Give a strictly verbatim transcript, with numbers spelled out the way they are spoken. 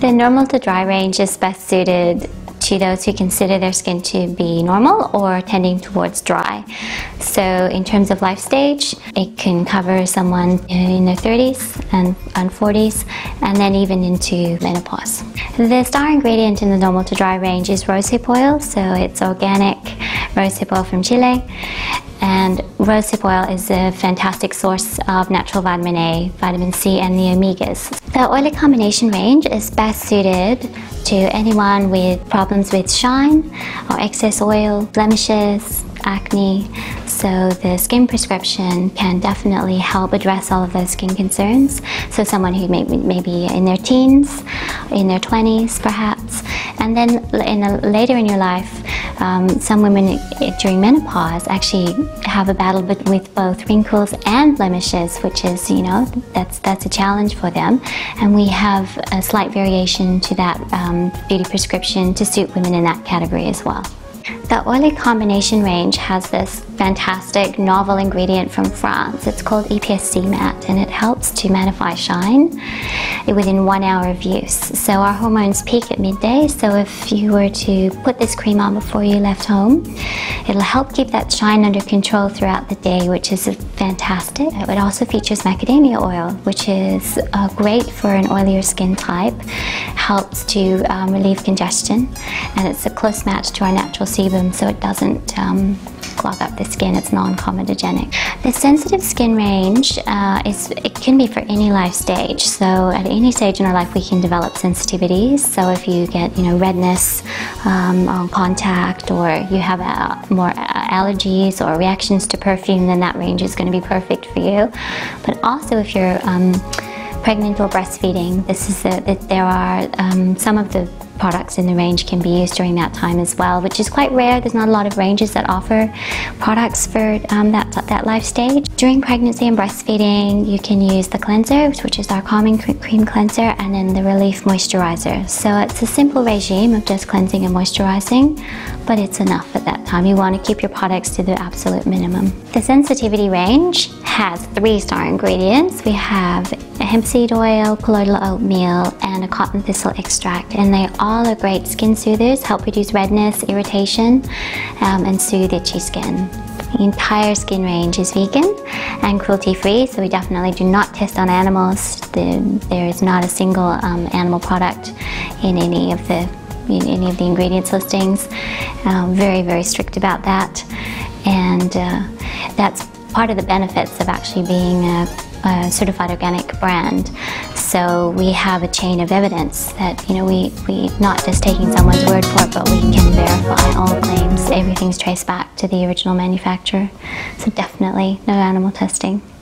The normal to dry range is best suited to those who consider their skin to be normal or tending towards dry. So in terms of life stage, it can cover someone in their thirties and, and forties, and then even into menopause. The star ingredient in the normal to dry range is rosehip oil, so it's organic rosehip oil from Chile. And rosehip oil is a fantastic source of natural vitamin A, vitamin C, and the omegas. The oily combination range is best suited to anyone with problems with shine or excess oil, blemishes, acne. So the skin prescription can definitely help address all of those skin concerns. So someone who may, may be in their teens, in their twenties perhaps, and then in a, later in your life, Um, some women during menopause actually have a battle with both wrinkles and blemishes, which is, you know, that's, that's a challenge for them. And we have a slight variation to that um, beauty prescription to suit women in that category as well. The oily combination range has this fantastic novel ingredient from France. It's called E P S C mat, and it helps to mattify shine within one hour of use. So our hormones peak at midday, so if you were to put this cream on before you left home, it'll help keep that shine under control throughout the day, which is fantastic. It also features macadamia oil, which is uh, great for an oilier skin type, helps to um, relieve congestion, and it's a close match to our natural sebum, so it doesn't um, clog up the skin. It's non-comedogenic. The sensitive skin range uh, is it can be for any life stage. So at any stage in our life, we can develop sensitivities. So if you get, you know, redness um, on contact, or you have uh, more allergies or reactions to perfume, then that range is going to be perfect for you. But also if you're um, pregnant or breastfeeding, this is the, the, there are um, some of the products in the range can be used during that time as well, which is quite rare. There's not a lot of ranges that offer products for um, that, that life stage. During pregnancy and breastfeeding, you can use the cleanser, which is our calming cream cleanser, and then the relief moisturizer. So it's a simple regime of just cleansing and moisturizing, but it's enough at that time. You want to keep your products to the absolute minimum. The sensitivity range has three star ingredients. We have a hemp seed oil, colloidal oatmeal, and a cotton thistle extract, and they all are great skin soothers, help reduce redness, irritation, um, and soothe itchy skin. The entire skin range is vegan and cruelty-free, so we definitely do not test on animals. The, there is not a single um, animal product in any of the in any of the ingredients listings. Um, very, very strict about that, and uh, that's part of the benefits of actually being a, a certified organic brand. So we have a chain of evidence that, you know, we, we not just taking someone's word for it, but we can verify all claims. Everything's traced back to the original manufacturer. So definitely no animal testing.